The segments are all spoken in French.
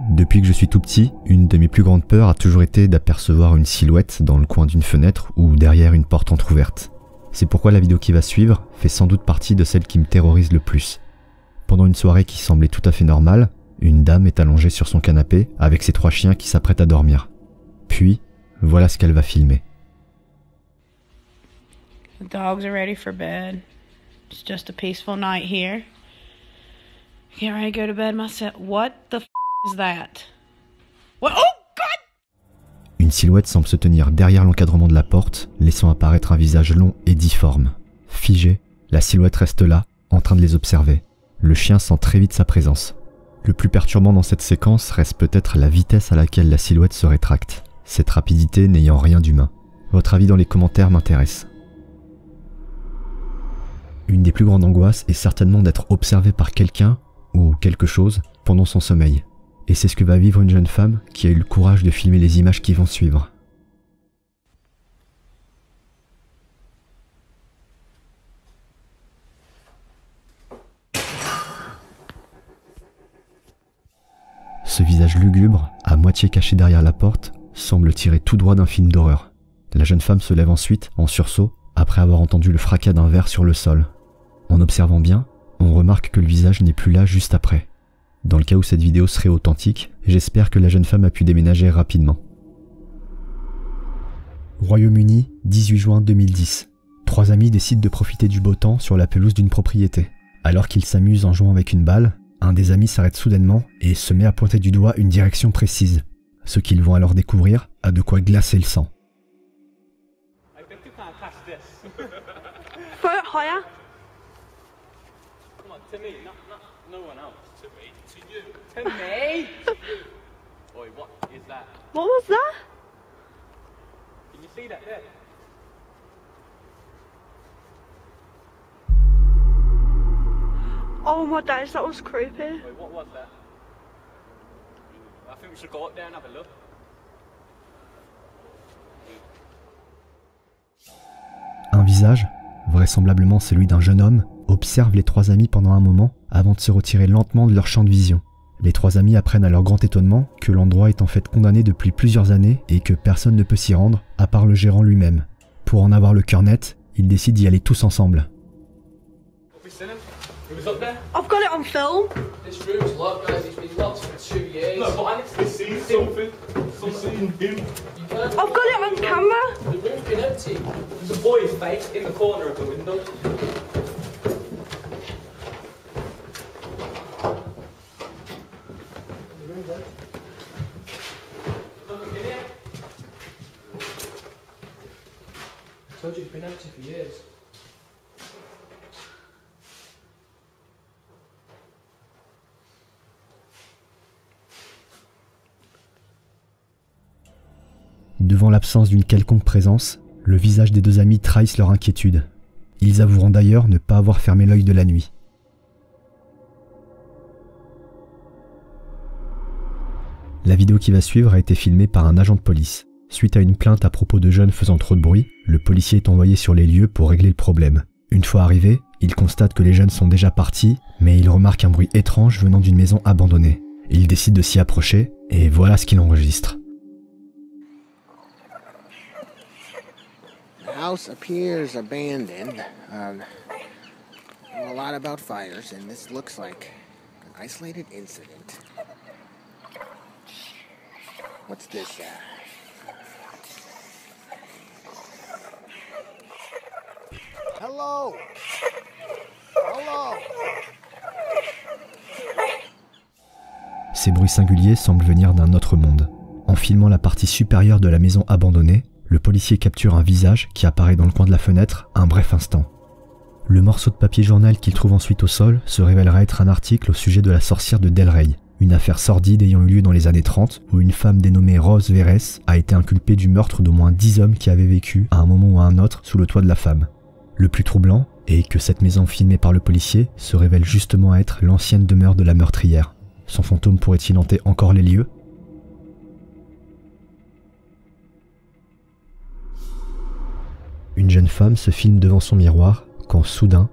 Depuis que je suis tout petit, une de mes plus grandes peurs a toujours été d'apercevoir une silhouette dans le coin d'une fenêtre ou derrière une porte entrouverte. C'est pourquoi la vidéo qui va suivre fait sans doute partie de celle qui me terrorise le plus. Pendant une soirée qui semblait tout à fait normale, une dame est allongée sur son canapé avec ses 3 chiens qui s'apprêtent à dormir. Puis, voilà ce qu'elle va filmer. The dogs are ready for bed. It's just a peaceful night here. Get ready to go to bed myself. What the f is that? What? Oh God! Une silhouette semble se tenir derrière l'encadrement de la porte, laissant apparaître un visage long et difforme. Figé, la silhouette reste là, en train de les observer. Le chien sent très vite sa présence. Le plus perturbant dans cette séquence reste peut-être la vitesse à laquelle la silhouette se rétracte, cette rapidité n'ayant rien d'humain. Votre avis dans les commentaires m'intéresse. Une des plus grandes angoisses est certainement d'être observé par quelqu'un ou quelque chose pendant son sommeil. Et c'est ce que va vivre une jeune femme qui a eu le courage de filmer les images qui vont suivre. Ce visage lugubre, à moitié caché derrière la porte, semble tirer tout droit d'un film d'horreur. La jeune femme se lève ensuite, en sursaut, après avoir entendu le fracas d'un verre sur le sol. En observant bien, on remarque que le visage n'est plus là juste après. Dans le cas où cette vidéo serait authentique, j'espère que la jeune femme a pu déménager rapidement. Royaume-Uni, 18 juin 2010. 3 amis décident de profiter du beau temps sur la pelouse d'une propriété. Alors qu'ils s'amusent en jouant avec une balle, un des amis s'arrête soudainement et se met à pointer du doigt une direction précise. Ce qu'ils vont alors découvrir a de quoi glacer le sang. Oh my days, that was creepy. Wait, what was that? I think we should go up there and have a look. Un visage, vraisemblablement celui d'un jeune homme, observe les 3 amis pendant un moment avant de se retirer lentement de leur champ de vision. Les 3 amis apprennent à leur grand étonnement que l'endroit est en fait condamné depuis plusieurs années et que personne ne peut s'y rendre à part le gérant lui-même. Pour en avoir le cœur net, ils décident d'y aller tous ensemble. Devant l'absence d'une quelconque présence, le visage des 2 amis trahissent leur inquiétude. Ils avoueront d'ailleurs ne pas avoir fermé l'œil de la nuit. La vidéo qui va suivre a été filmée par un agent de police. Suite à une plainte à propos de jeunes faisant trop de bruit, le policier est envoyé sur les lieux pour régler le problème. Une fois arrivé, il constate que les jeunes sont déjà partis, mais il remarque un bruit étrange venant d'une maison abandonnée. Il décide de s'y approcher, et voilà ce qu'il enregistre. House appears abandoned. A lot about fires, and this looks like an isolated incident. What's this? Hello. Hello. Ces bruits singuliers semblent venir d'un autre monde. En filmant la partie supérieure de la maison abandonnée, le policier capture un visage qui apparaît dans le coin de la fenêtre un bref instant. Le morceau de papier journal qu'il trouve ensuite au sol se révélera être un article au sujet de la sorcière de Delray, une affaire sordide ayant eu lieu dans les années 30 où une femme dénommée Rose Veres a été inculpée du meurtre d'au moins 10 hommes qui avaient vécu à un moment ou à un autre sous le toit de la femme. Le plus troublant est que cette maison filmée par le policier se révèle justement être l'ancienne demeure de la meurtrière. Son fantôme pourrait-il hanter encore les lieux ? Une jeune femme se filme devant son miroir quand soudain...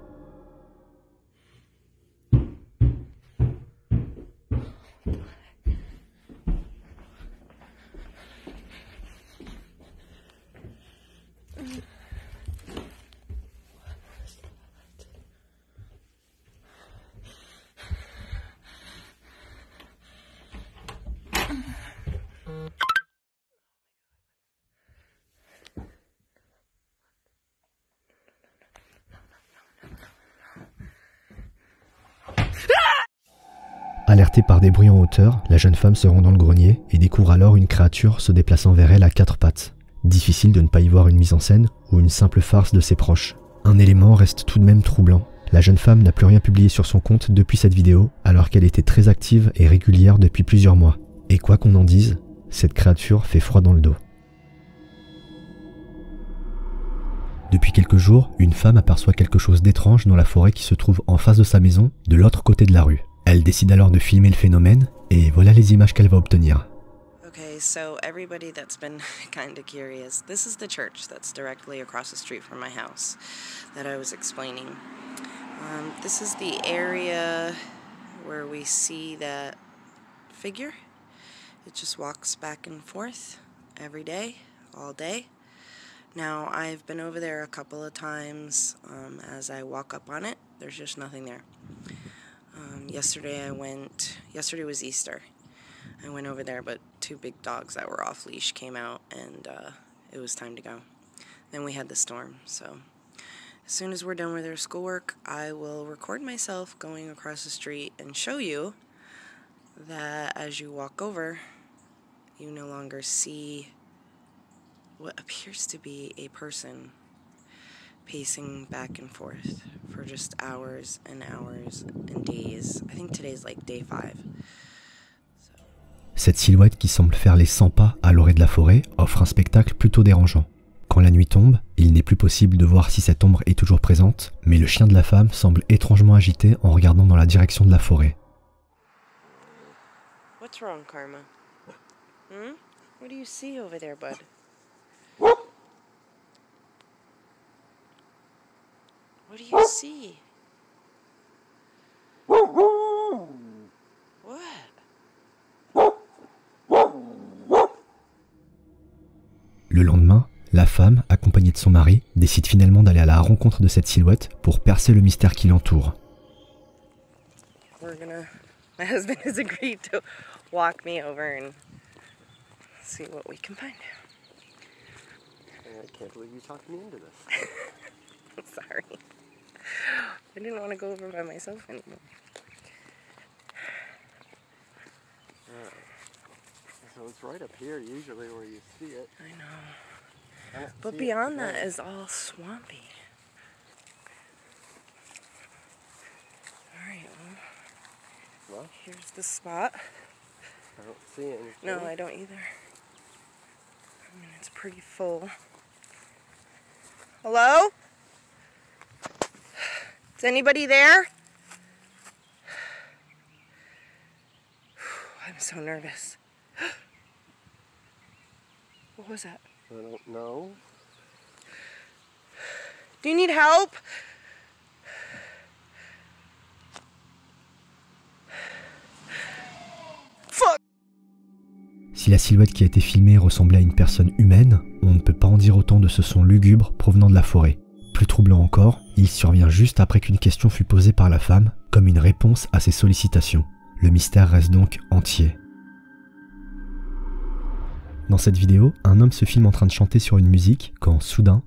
Alertée par des bruits en hauteur, la jeune femme se rend dans le grenier et découvre alors une créature se déplaçant vers elle à quatre pattes. Difficile de ne pas y voir une mise en scène ou une simple farce de ses proches. Un élément reste tout de même troublant. La jeune femme n'a plus rien publié sur son compte depuis cette vidéo, alors qu'elle était très active et régulière depuis plusieurs mois. Et quoi qu'on en dise, cette créature fait froid dans le dos. Depuis quelques jours, une femme aperçoit quelque chose d'étrange dans la forêt qui se trouve en face de sa maison, de l'autre côté de la rue. Elle décide alors de filmer le phénomène, et voilà les images qu'elle va obtenir. Okay, so everybody that's been kind of curious, this is the church that's directly across the street from my house that I was explaining. This is the area where we see that figure. It just walks back and forth every day, all day. Now, I've been over there a couple of times as I walk up on it. There's just nothing there. Yesterday was Easter. I went over there, but two big dogs that were off leash came out, and it was time to go. Then we had the storm, so as soon as we're done with our schoolwork, I will record myself going across the street and show you that as you walk over, you no longer see what appears to be a person pacing back and forth for just hours and hours and days. I think today's like day 5. Cette silhouette qui semble faire les 100 pas à l'orée de la forêt offre un spectacle plutôt dérangeant. Quand la nuit tombe, il n'est plus possible de voir si cette ombre est toujours présente, mais le chien de la femme semble étrangement agité en regardant dans la direction de la forêt. What's wrong, Karma? Hmm? What do you see over there, bud? What do you see? What? Le lendemain, la femme, accompagnée de son mari, décide finalement d'aller à la rencontre de cette silhouette pour percer le mystère qui l'entoure. My husband has agreed to walk me over and see what we can find. I can't believe you talked me into this. I'm sorry. I didn't want to go over by myself anymore. So it's right up here usually where you see it. I know. But beyond that is all swampy. All right. Well, here's the spot. I don't see anything. No, I don't either. I mean, it's pretty full. Hello? Is anybody there? I'm so nervous. What was that? I don't know. Do you need help? Fuck! Si la silhouette qui a été filmée ressemblait à une personne humaine, on ne peut pas en dire autant de ce son lugubre provenant de la forêt. Plus troublant encore, il survient juste après qu'une question fut posée par la femme, comme une réponse à ses sollicitations. Le mystère reste donc entier. Dans cette vidéo, un homme se filme en train de chanter sur une musique quand, soudain,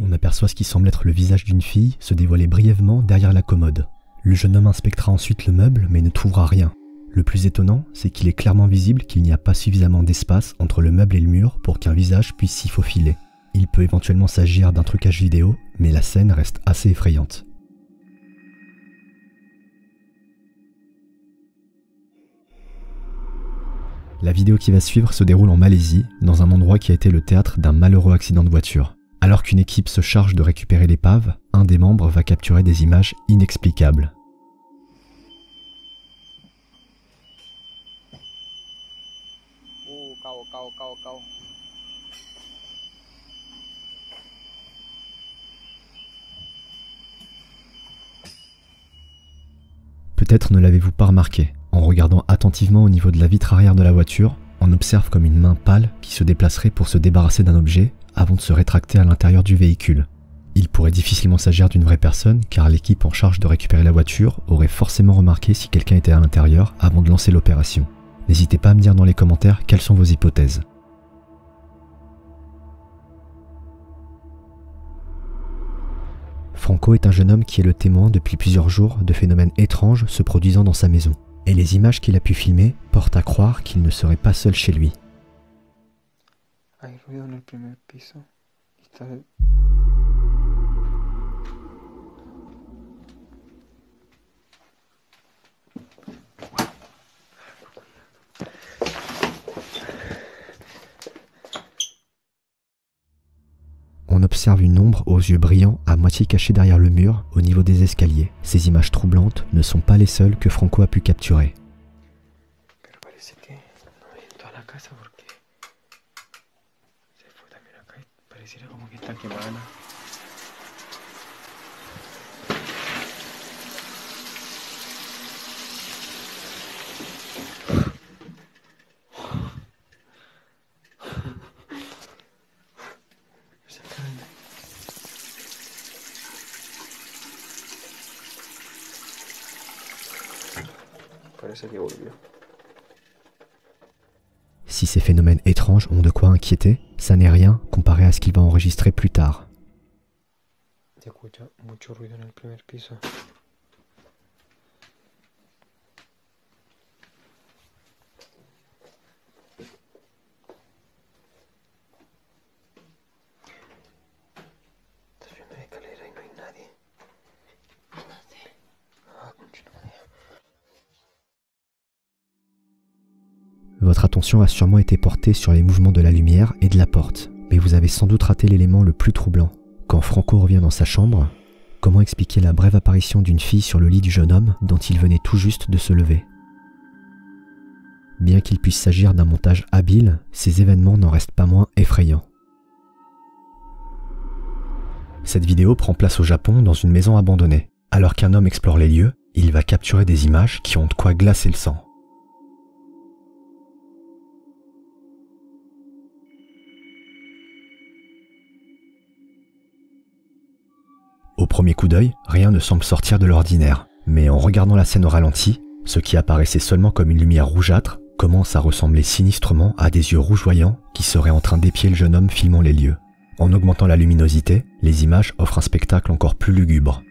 on aperçoit ce qui semble être le visage d'une fille se dévoiler brièvement derrière la commode. Le jeune homme inspectera ensuite le meuble mais ne trouvera rien. Le plus étonnant, c'est qu'il est clairement visible qu'il n'y a pas suffisamment d'espace entre le meuble et le mur pour qu'un visage puisse s'y faufiler. Il peut éventuellement s'agir d'un trucage vidéo, mais la scène reste assez effrayante. La vidéo qui va suivre se déroule en Malaisie, dans un endroit qui a été le théâtre d'un malheureux accident de voiture. Alors qu'une équipe se charge de récupérer l'épave, un des membres va capturer des images inexplicables. Peut-être ne l'avez-vous pas remarqué, en regardant attentivement au niveau de la vitre arrière de la voiture, on observe comme une main pâle qui se déplacerait pour se débarrasser d'un objet avant de se rétracter à l'intérieur du véhicule. Il pourrait difficilement s'agir d'une vraie personne car l'équipe en charge de récupérer la voiture aurait forcément remarqué si quelqu'un était à l'intérieur avant de lancer l'opération. N'hésitez pas à me dire dans les commentaires quelles sont vos hypothèses. Franco est un jeune homme qui est le témoin depuis plusieurs jours de phénomènes étranges se produisant dans sa maison, et les images qu'il a pu filmer portent à croire qu'il ne serait pas seul chez lui. On observe une ombre aux yeux brillants à moitié cachée derrière le mur au niveau des escaliers. Ces images troublantes ne sont pas les seules que Franco a pu capturer. Si ces phénomènes étranges ont de quoi inquiéter, ça n'est rien comparé à ce qu'il va enregistrer plus tard. Votre attention a sûrement été portée sur les mouvements de la lumière et de la porte, mais vous avez sans doute raté l'élément le plus troublant. Quand Franco revient dans sa chambre, comment expliquer la brève apparition d'une fille sur le lit du jeune homme dont il venait tout juste de se lever? Bien qu'il puisse s'agir d'un montage habile, ces événements n'en restent pas moins effrayants. Cette vidéo prend place au Japon dans une maison abandonnée. Alors qu'un homme explore les lieux, il va capturer des images qui ont de quoi glacer le sang. Au premier coup d'œil, rien ne semble sortir de l'ordinaire, mais en regardant la scène au ralenti, ce qui apparaissait seulement comme une lumière rougeâtre commence à ressembler sinistrement à des yeux rougeoyants qui seraient en train d'épier le jeune homme filmant les lieux. En augmentant la luminosité, les images offrent un spectacle encore plus lugubre.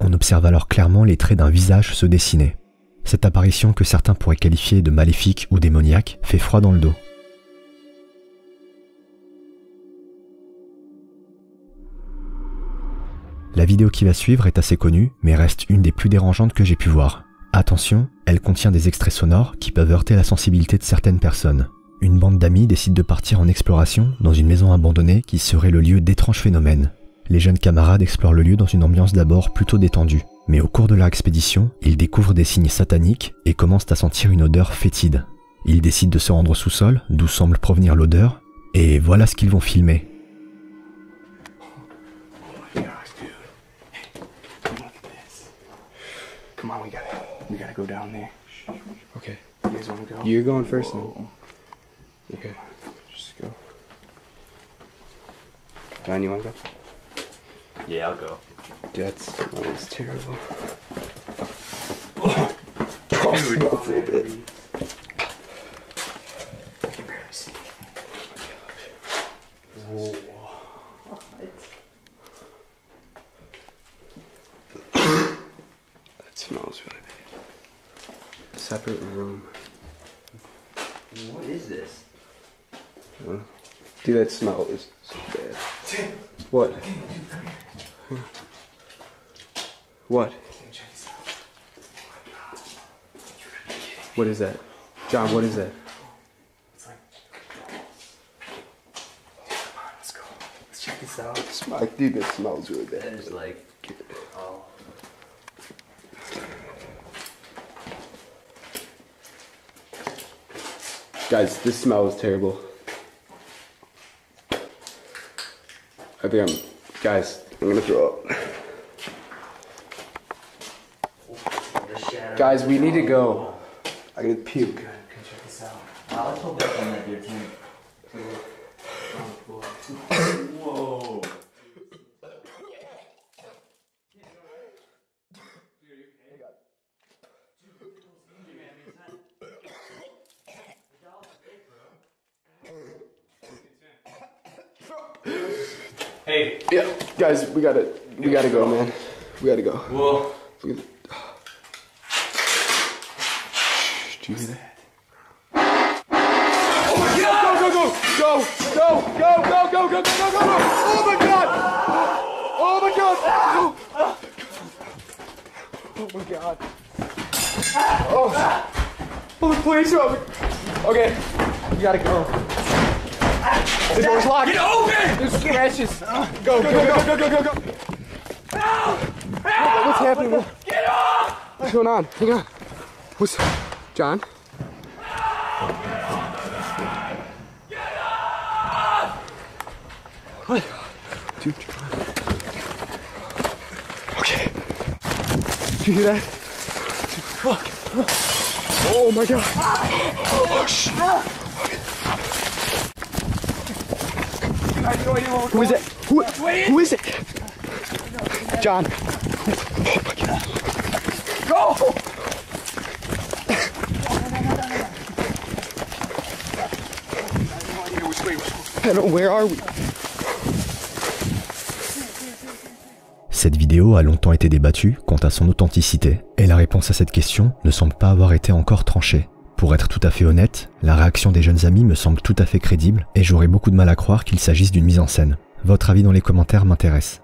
On observe alors clairement les traits d'un visage se dessiner. Cette apparition que certains pourraient qualifier de maléfique ou démoniaque fait froid dans le dos. La vidéo qui va suivre est assez connue, mais reste une des plus dérangeantes que j'ai pu voir. Attention, elle contient des extraits sonores qui peuvent heurter la sensibilité de certaines personnes. Une bande d'amis décide de partir en exploration dans une maison abandonnée qui serait le lieu d'étranges phénomènes. Les jeunes camarades explorent le lieu dans une ambiance d'abord plutôt détendue, mais au cours de leur expédition, ils découvrent des signes sataniques et commencent à sentir une odeur fétide. Ils décident de se rendre au sous-sol, d'où semble provenir l'odeur, et voilà ce qu'ils vont filmer. Come on, we gotta go down there. Okay. You guys wanna go? You're going first now. Okay. Just go. John, you wanna go? Yeah, I'll go. That was terrible. Oh, dude, that's a bit. I can barely see. Whoa. Separate room. What is this? Huh? Dude, that smell is so bad. What? What? What is that? John, what is that? It's like... Dude, come on, let's go. Let's check this out. Dude, that smells really bad. It's like... Oh. Guys, this smell is terrible. I think I'm gonna throw up. Guys, we need to go. I'm gonna puke. Good, check this out. Wow, let's hold this on that deer team. Whoa. Hey. Yeah, guys, we gotta go, man. We gotta go. Well, did you hear that? Oh my God! Go, go, go, go, go, go, go, go, go, go, go, go, go! Oh my God! Oh my God! Oh my God! Oh! Oh, the police are open. Okay, we gotta go. The door's locked. Get open! There's scratches. Go, go, go, go, go, go, go, go. Help! Help! What's happening? Get off! What's going on? Hang on. What's... John? Help! Get off! Get off! What? Dude, John. Okay. Did you hear that? Dude, fuck. Oh my God. Oh, shit. Who is it? Who is it? John. Oh my God. Go! Pedro, where are we? Cette vidéo a longtemps été débattue quant à son authenticité, et la réponse à cette question ne semble pas avoir été encore tranchée. Pour être tout à fait honnête, la réaction des jeunes amis me semble tout à fait crédible et j'aurais beaucoup de mal à croire qu'il s'agisse d'une mise en scène. Votre avis dans les commentaires m'intéresse.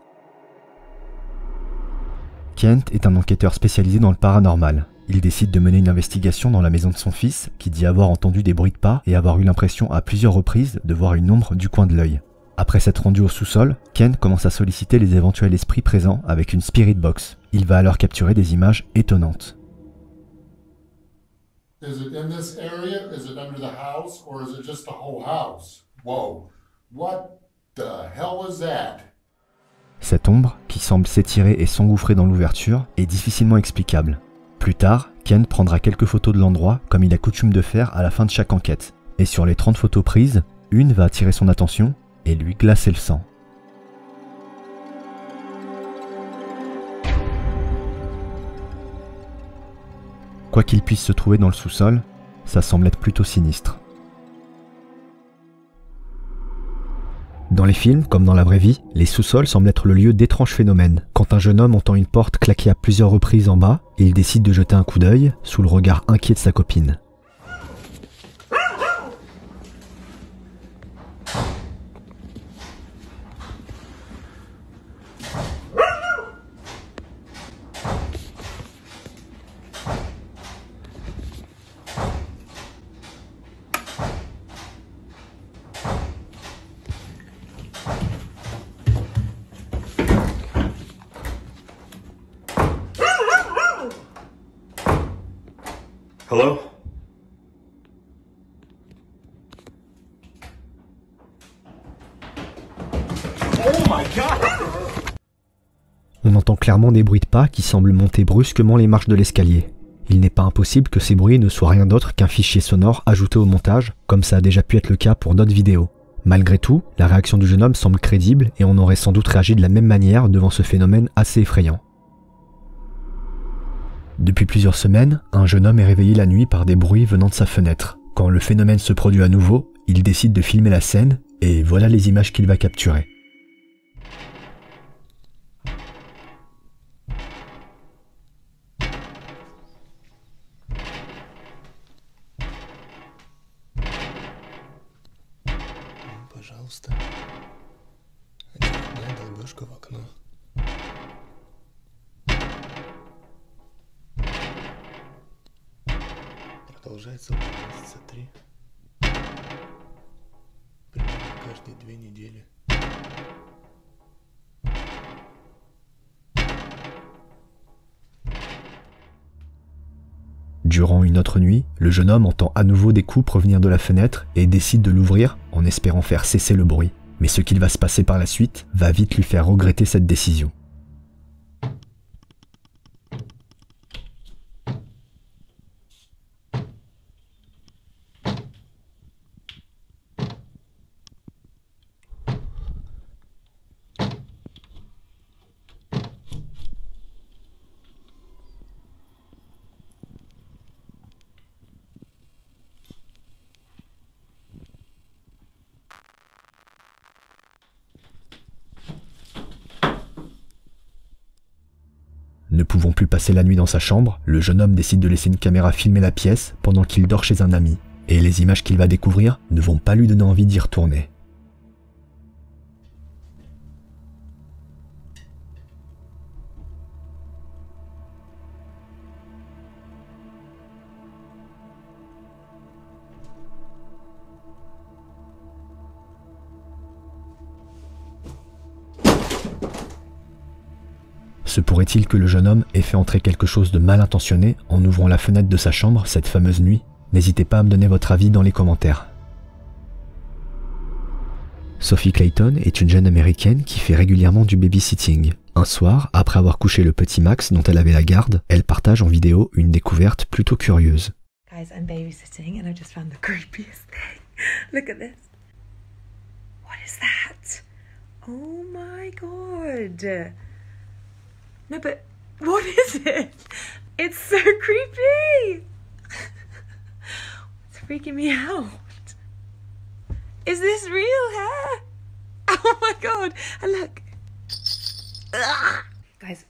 Kent est un enquêteur spécialisé dans le paranormal. Il décide de mener une investigation dans la maison de son fils qui dit avoir entendu des bruits de pas et avoir eu l'impression à plusieurs reprises de voir une ombre du coin de l'œil. Après s'être rendu au sous-sol, Kent commence à solliciter les éventuels esprits présents avec une spirit box. Il va alors capturer des images étonnantes. Is it in this area? Is it under the house? Or is it just the whole house? Whoa! What the hell is that? Cette ombre, qui semble s'étirer et s'engouffrer dans l'ouverture, est difficilement explicable. Plus tard, Ken prendra quelques photos de l'endroit, comme il a coutume de faire à la fin de chaque enquête. Et sur les 30 photos prises, une va attirer son attention et lui glacer le sang. Quoi qu'il puisse se trouver dans le sous-sol, ça semble être plutôt sinistre. Dans les films, comme dans la vraie vie, les sous-sols semblent être le lieu d'étranges phénomènes. Quand un jeune homme entend une porte claquer à plusieurs reprises en bas, il décide de jeter un coup d'œil sous le regard inquiet de sa copine. Hello? Oh my God! On entend clairement des bruits de pas qui semblent monter brusquement les marches de l'escalier. Il n'est pas impossible que ces bruits ne soient rien d'autre qu'un fichier sonore ajouté au montage, comme ça a déjà pu être le cas pour d'autres vidéos. Malgré tout, la réaction du jeune homme semble crédible et on aurait sans doute réagi de la même manière devant ce phénomène assez effrayant. Depuis plusieurs semaines, un jeune homme est réveillé la nuit par des bruits venant de sa fenêtre. Quand le phénomène se produit à nouveau, il décide de filmer la scène, et voilà les images qu'il va capturer. Durant une autre nuit, le jeune homme entend à nouveau des coups provenir de la fenêtre et décide de l'ouvrir en espérant faire cesser le bruit. Mais ce qu'il va se passer par la suite va vite lui faire regretter cette décision. pouvant plus passer la nuit dans sa chambre, le jeune homme décide de laisser une caméra filmer la pièce pendant qu'il dort chez un ami. Et les images qu'il va découvrir ne vont pas lui donner envie d'y retourner. Se pourrait-il que le jeune homme ait fait entrer quelque chose de mal intentionné en ouvrant la fenêtre de sa chambre cette fameuse nuit? N'hésitez pas à me donner votre avis dans les commentaires. Sophie Clayton est une jeune américaine qui fait régulièrement du babysitting. Un soir, après avoir couché le petit Max dont elle avait la garde, elle partage en vidéo une découverte plutôt curieuse. Guys, I'm babysitting and I just found the creepiest thing. Look at this. What is that? Oh my god. No, but what is it? It's so creepy. It's freaking me out. Is this real hair? Oh my god! And look, guys,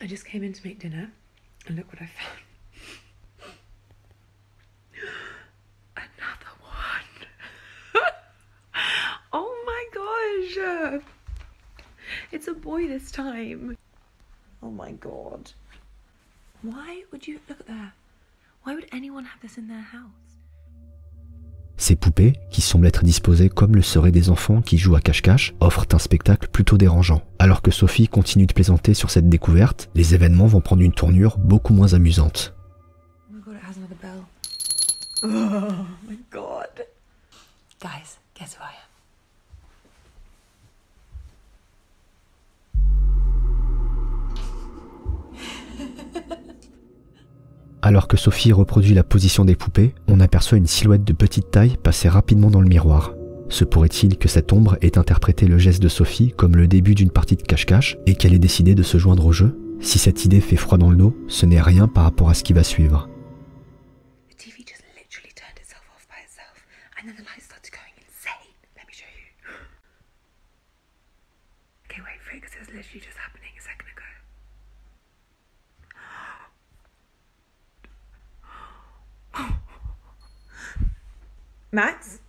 I just came in to make dinner, and look what I found. Another one. Oh my gosh! It's a boy this time. Oh my god. Why would you look at that? Why would anyone have this in their house? Ces poupées, qui semblent être disposées comme le seraient des enfants qui jouent à cache-cache, offrent un spectacle plutôt dérangeant. Alors que Sophie continue de plaisanter sur cette découverte, les événements vont prendre une tournure beaucoup moins amusante. Oh my god, it has another bell. Oh my god. Guys, guess who I am? Alors que Sophie reproduit la position des poupées, on aperçoit une silhouette de petite taille passer rapidement dans le miroir. Se pourrait-il que cette ombre ait interprété le geste de Sophie comme le début d'une partie de cache-cache et qu'elle ait décidé de se joindre au jeu? Si cette idée fait froid dans le dos, ce n'est rien par rapport à ce qui va suivre. Max?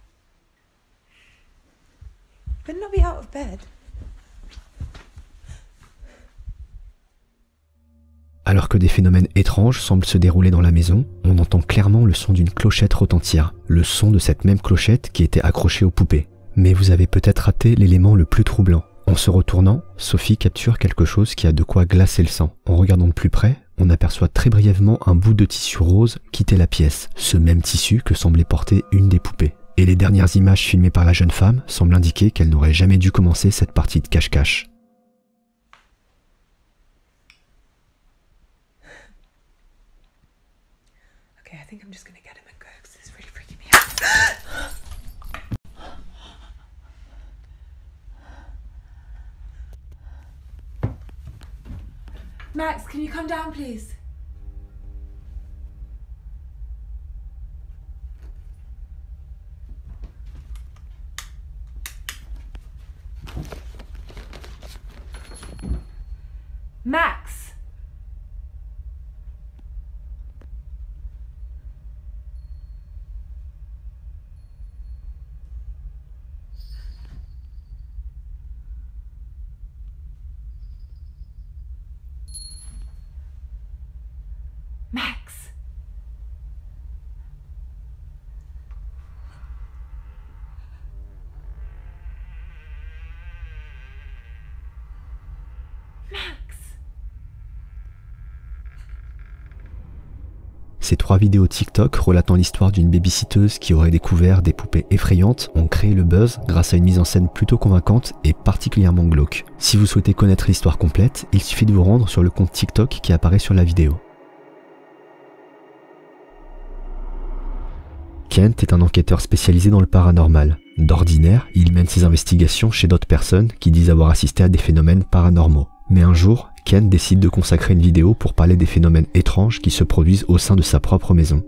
Better not be out of bed. Alors que des phénomènes étranges semblent se dérouler dans la maison, on entend clairement le son d'une clochette retentir, le son de cette même clochette qui était accrochée aux poupées. Mais vous avez peut-être raté l'élément le plus troublant. En se retournant, Sophie capture quelque chose qui a de quoi glacer le sang. En regardant de plus près, on aperçoit très brièvement un bout de tissu rose quitter la pièce, ce même tissu que semblait porter une des poupées. Et les dernières images filmées par la jeune femme semblent indiquer qu'elle n'aurait jamais dû commencer cette partie de cache-cache. Max, can you come down, please? Max! Ces trois vidéos TikTok relatant l'histoire d'une babysitteuse qui aurait découvert des poupées effrayantes ont créé le buzz grâce à une mise en scène plutôt convaincante et particulièrement glauque. Si vous souhaitez connaître l'histoire complète, il suffit de vous rendre sur le compte TikTok qui apparaît sur la vidéo. Kent est un enquêteur spécialisé dans le paranormal. D'ordinaire, il mène ses investigations chez d'autres personnes qui disent avoir assisté à des phénomènes paranormaux. Mais un jour, Kent décide de consacrer une vidéo pour parler des phénomènes étranges qui se produisent au sein de sa propre maison.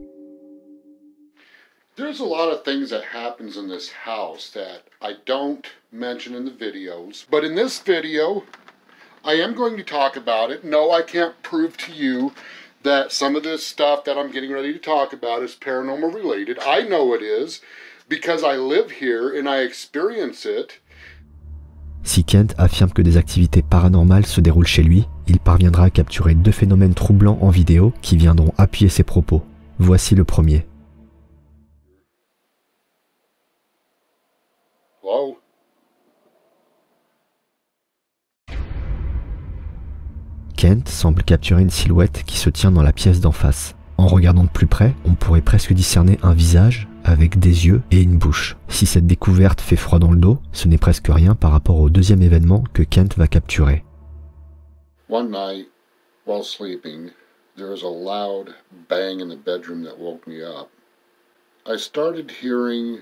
There's a lot of things that happens in this house that I don't mention in the videos, but in this video I am going to talk about it. No, I can't prove to you that some of this stuff that I'm getting ready to talk about is paranormal related. I know it is because I live here and I experience it. Si Kent affirme que des activités paranormales se déroulent chez lui, il parviendra à capturer deux phénomènes troublants en vidéo qui viendront appuyer ses propos. Voici le premier. Wow. Kent semble capturer une silhouette qui se tient dans la pièce d'en face. En regardant de plus près, on pourrait presque discerner un visage avec des yeux et une bouche. Si cette découverte fait froid dans le dos, ce n'est presque rien par rapport au deuxième événement que Kent va capturer. One night, while sleeping, there was a loud bang in the bedroom that woke me up. I started hearing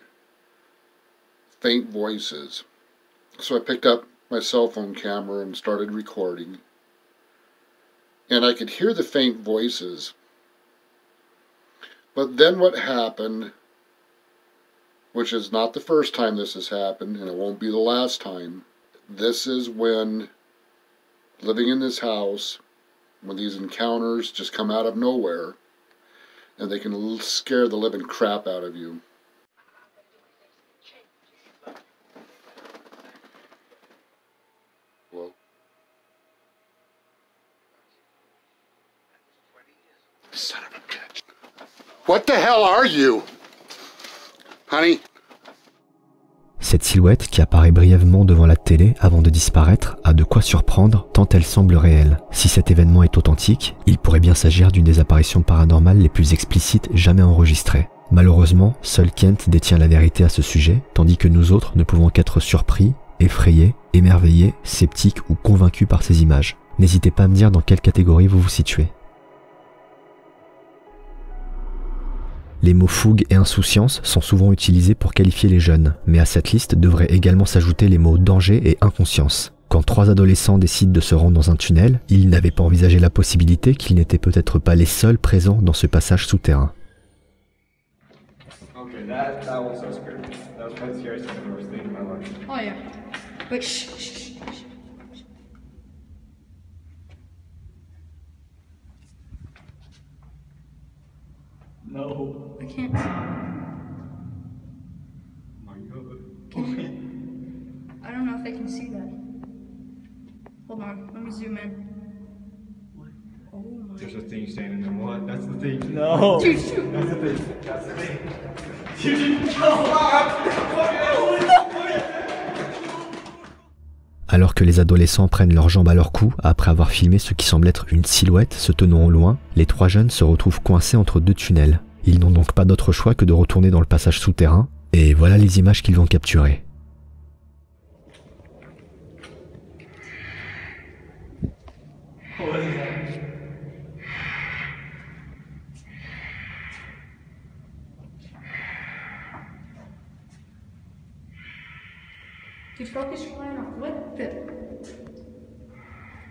faint voices, so I picked up my cell phone camera and started recording. And I could hear the faint voices. But then what happened, which is not the first time this has happened, and it won't be the last time, this is when living in this house, when these encounters just come out of nowhere, and they can scare the living crap out of you. Son of a bitch. What the hell are you? Honey? Cette silhouette qui apparaît brièvement devant la télé avant de disparaître a de quoi surprendre tant elle semble réelle. Si cet événement est authentique, il pourrait bien s'agir d'une des apparitions paranormales les plus explicites jamais enregistrées. Malheureusement, seul Kent détient la vérité à ce sujet, tandis que nous autres ne pouvons qu'être surpris, effrayés, émerveillés, sceptiques ou convaincus par ces images. N'hésitez pas à me dire dans quelle catégorie vous vous situez. Les mots fougue et insouciance sont souvent utilisés pour qualifier les jeunes, mais à cette liste devraient également s'ajouter les mots danger et inconscience. Quand trois adolescents décident de se rendre dans un tunnel, ils n'avaient pas envisagé la possibilité qu'ils n'étaient peut-être pas les seuls présents dans ce passage souterrain. No, I can't. My God. I don't know if I can see that. Hold on, let me zoom in. Oh my. There's a thing standing there. What? That's the thing. No. Dude, shoot. That's the thing. That's the thing. Dude, Alors que les adolescents prennent leurs jambes à leur cou, après avoir filmé ce qui semble être une silhouette se tenant au loin, les trois jeunes se retrouvent coincés entre deux tunnels. Ils n'ont donc pas d'autre choix que de retourner dans le passage souterrain, et voilà les images qu'ils vont capturer. Dude, focus your line on what the...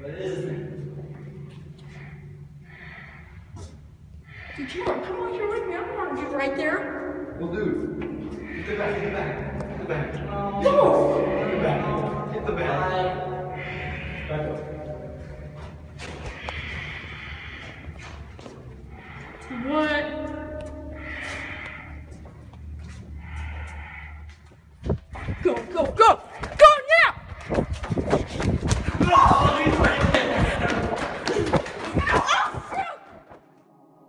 What is it? Dude, come on, you're with me. I don't want to get right there. Well, dude, get back, get back, get back. No! Get back, get the back. Back up. What? Go, go, go! Go now!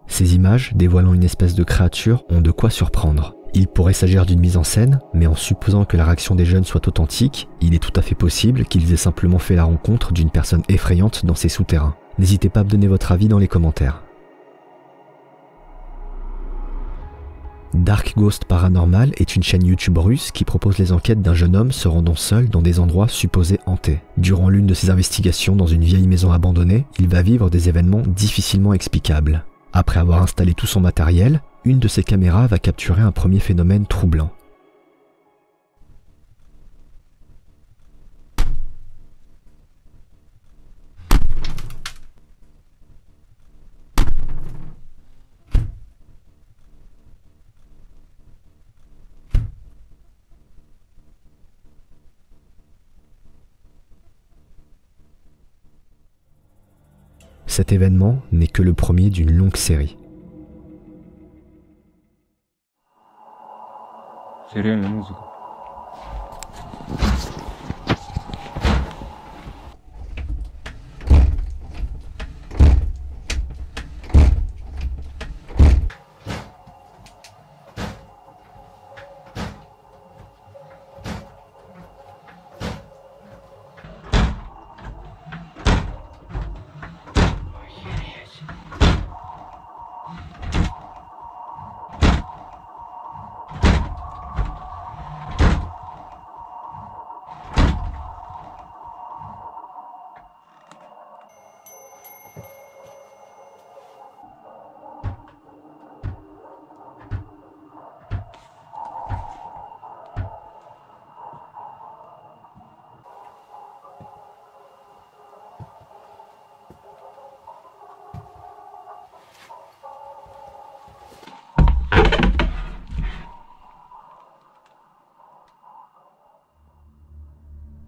Ces images, dévoilant une espèce de créature, ont de quoi surprendre. Il pourrait s'agir d'une mise en scène, mais en supposant que la réaction des jeunes soit authentique, il est tout à fait possible qu'ils aient simplement fait la rencontre d'une personne effrayante dans ces souterrains. N'hésitez pas à me donner votre avis dans les commentaires. Dark Ghost Paranormal est une chaîne YouTube russe qui propose les enquêtes d'un jeune homme se rendant seul dans des endroits supposés hantés. Durant l'une de ses investigations dans une vieille maison abandonnée, il va vivre des événements difficilement explicables. Après avoir installé tout son matériel, une de ses caméras va capturer un premier phénomène troublant. Cet événement n'est que le premier d'une longue série.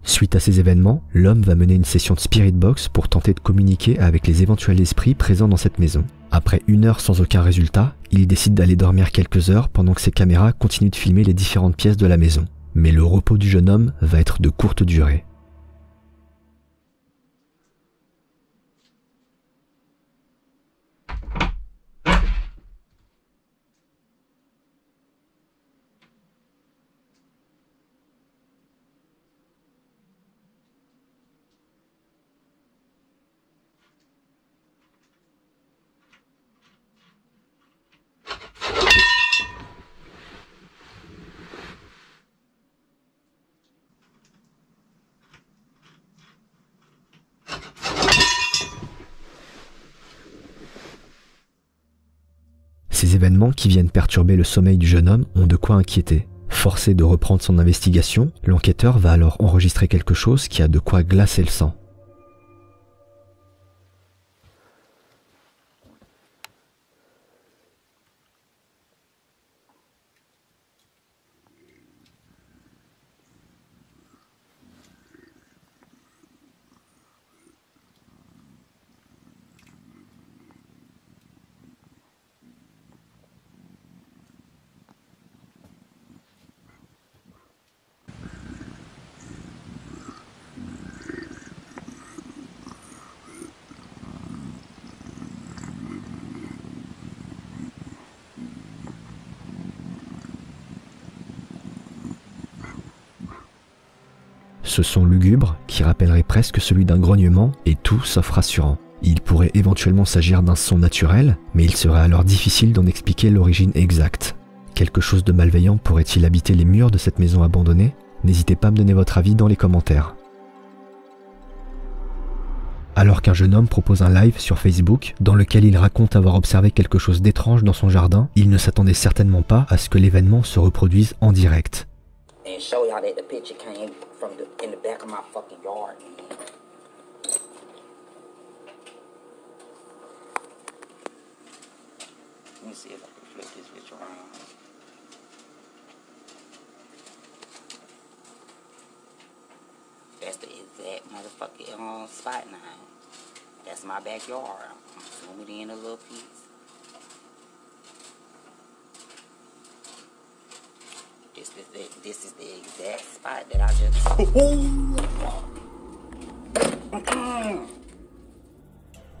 Suite à ces événements, l'homme va mener une session de Spirit Box pour tenter de communiquer avec les éventuels esprits présents dans cette maison. Après une heure sans aucun résultat, il décide d'aller dormir quelques heures pendant que ses caméras continuent de filmer les différentes pièces de la maison. Mais le repos du jeune homme va être de courte durée. Ces événements qui viennent perturber le sommeil du jeune homme ont de quoi inquiéter. Forcé de reprendre son investigation, l'enquêteur va alors enregistrer quelque chose qui a de quoi glacer le sang. Ce son lugubre, qui rappellerait presque celui d'un grognement, est tout sauf rassurant. Il pourrait éventuellement s'agir d'un son naturel, mais il serait alors difficile d'en expliquer l'origine exacte. Quelque chose de malveillant pourrait-il habiter les murs de cette maison abandonnée? N'hésitez pas à me donner votre avis dans les commentaires. Alors qu'un jeune homme propose un live sur Facebook, dans lequel il raconte avoir observé quelque chose d'étrange dans son jardin, il ne s'attendait certainement pas à ce que l'événement se reproduise en direct. And show y'all that the picture came from the, in the back of my fucking yard. Let me see if I can flip this bitch around. That's the exact motherfucking spot now. That's my backyard. I'm zooming in a little piece. This is the exact spot that I just...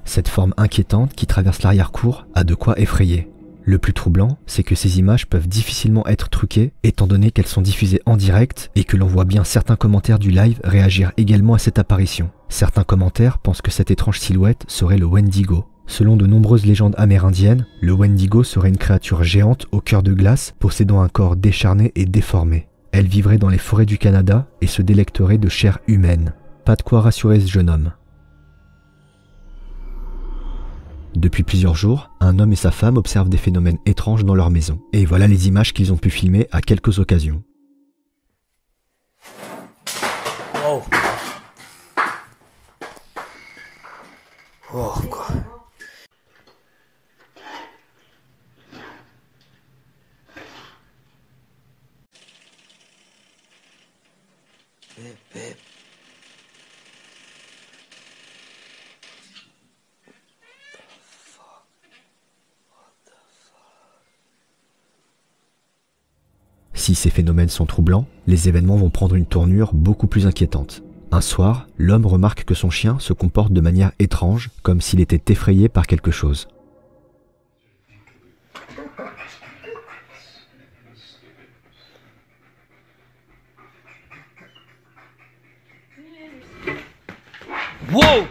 Cette forme inquiétante qui traverse l'arrière-cour a de quoi effrayer. Le plus troublant, c'est que ces images peuvent difficilement être truquées, étant donné qu'elles sont diffusées en direct et que l'on voit bien certains commentaires du live réagir également à cette apparition. Certains commentaires pensent que cette étrange silhouette serait le Wendigo. Selon de nombreuses légendes amérindiennes, le Wendigo serait une créature géante au cœur de glace, possédant un corps décharné et déformé. Elle vivrait dans les forêts du Canada et se délecterait de chair humaine. Pas de quoi rassurer ce jeune homme. Depuis plusieurs jours, un homme et sa femme observent des phénomènes étranges dans leur maison. Et voilà les images qu'ils ont pu filmer à quelques occasions. Oh. Oh God. Si ces phénomènes sont troublants, les événements vont prendre une tournure beaucoup plus inquiétante. Un soir, l'homme remarque que son chien se comporte de manière étrange, comme s'il était effrayé par quelque chose. Wow!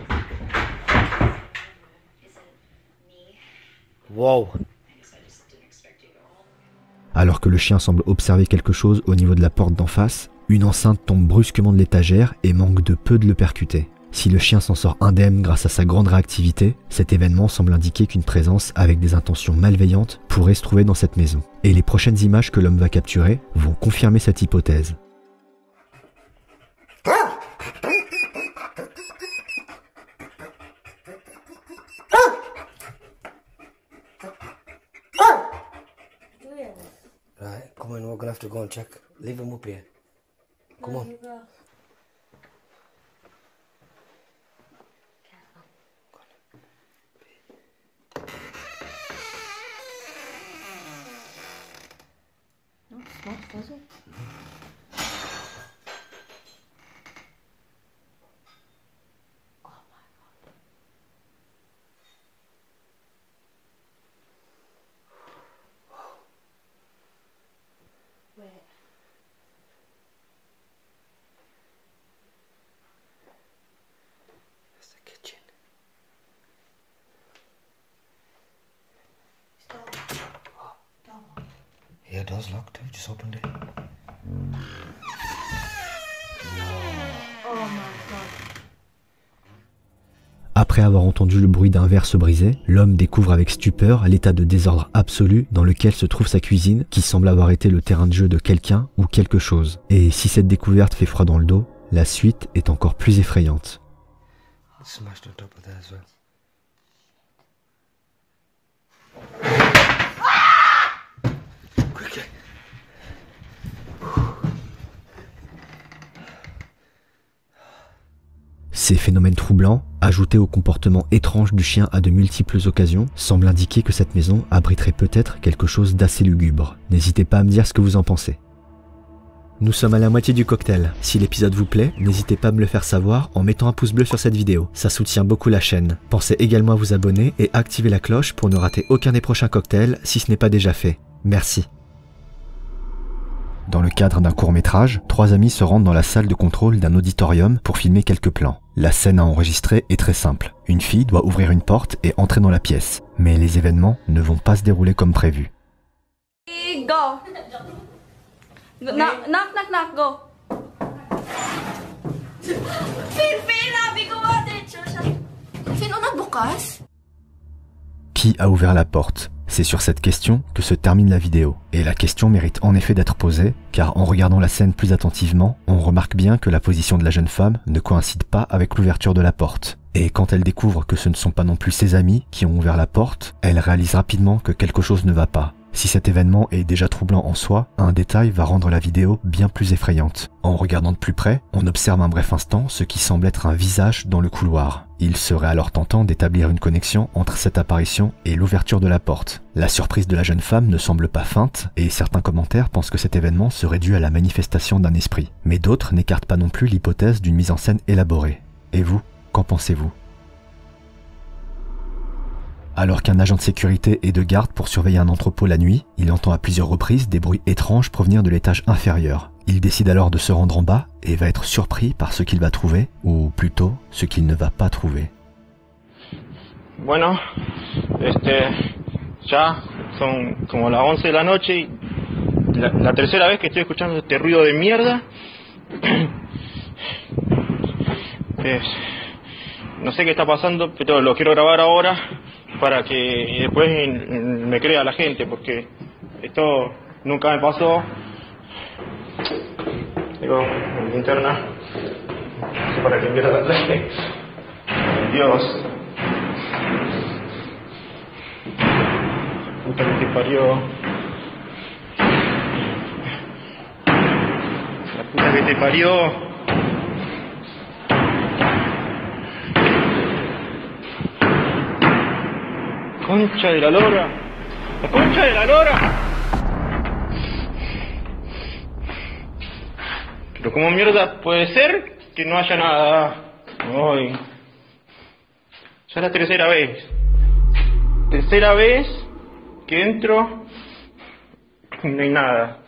Wow! Alors que le chien semble observer quelque chose au niveau de la porte d'en face, une enceinte tombe brusquement de l'étagère et manque de peu de le percuter. Si le chien s'en sort indemne grâce à sa grande réactivité, cet événement semble indiquer qu'une présence avec des intentions malveillantes pourrait se trouver dans cette maison. Et les prochaines images que l'homme va capturer vont confirmer cette hypothèse. Go and check. Leave him up here. Come no, on. Go. No, it's not, does it? Just opened it. No. Oh my God. Après avoir entendu le bruit d'un verre se briser, l'homme découvre avec stupeur l'état de désordre absolu dans lequel se trouve sa cuisine, qui semble avoir été le terrain de jeu de quelqu'un ou quelque chose. Et si cette découverte fait froid dans le dos, la suite est encore plus effrayante. Ces phénomènes troublants, ajoutés au comportement étrange du chien à de multiples occasions, semblent indiquer que cette maison abriterait peut-être quelque chose d'assez lugubre. N'hésitez pas à me dire ce que vous en pensez. Nous sommes à la moitié du cocktail. Si l'épisode vous plaît, n'hésitez pas à me le faire savoir en mettant un pouce bleu sur cette vidéo. Ça soutient beaucoup la chaîne. Pensez également à vous abonner et activer la cloche pour ne rater aucun des prochains cocktails si ce n'est pas déjà fait. Merci. Dans le cadre d'un court-métrage, trois amis se rendent dans la salle de contrôle d'un auditorium pour filmer quelques plans. La scène à enregistrer est très simple. Une fille doit ouvrir une porte et entrer dans la pièce. Mais les événements ne vont pas se dérouler comme prévu. Go. Knock, knock, knock, go. Qui a ouvert la porte ? C'est sur cette question que se termine la vidéo. Et la question mérite en effet d'être posée, car en regardant la scène plus attentivement, on remarque bien que la position de la jeune femme ne coïncide pas avec l'ouverture de la porte. Et quand elle découvre que ce ne sont pas non plus ses amis qui ont ouvert la porte, elle réalise rapidement que quelque chose ne va pas. Si cet événement est déjà troublant en soi, un détail va rendre la vidéo bien plus effrayante. En regardant de plus près, on observe un bref instant ce qui semble être un visage dans le couloir. Il serait alors tentant d'établir une connexion entre cette apparition et l'ouverture de la porte. La surprise de la jeune femme ne semble pas feinte, et certains commentaires pensent que cet événement serait dû à la manifestation d'un esprit. Mais d'autres n'écartent pas non plus l'hypothèse d'une mise en scène élaborée. Et vous, qu'en pensez-vous ? Alors qu'un agent de sécurité et de garde pour surveiller un entrepôt la nuit, il entend à plusieurs reprises des bruits étranges provenir de l'étage inférieur. Il décide alors de se rendre en bas et va être surpris par ce qu'il va trouver, ou plutôt ce qu'il ne va pas trouver. Bueno, ya son como las 11 de la noche, la tercera vez que estoy escuchando este ruido de mierda. No sé qué está pasando, pero lo quiero grabar ahora. Para que después me crea la gente, porque esto nunca me pasó. Digo, linterna, para que empiece a darle. Dios. Puta que te parió. La puta que te parió. Concha de la lora. La concha de la lora. Pero ¿cómo mierda puede ser que no haya nada? Ay. Ya es la tercera vez. Tercera vez que entro y no hay nada.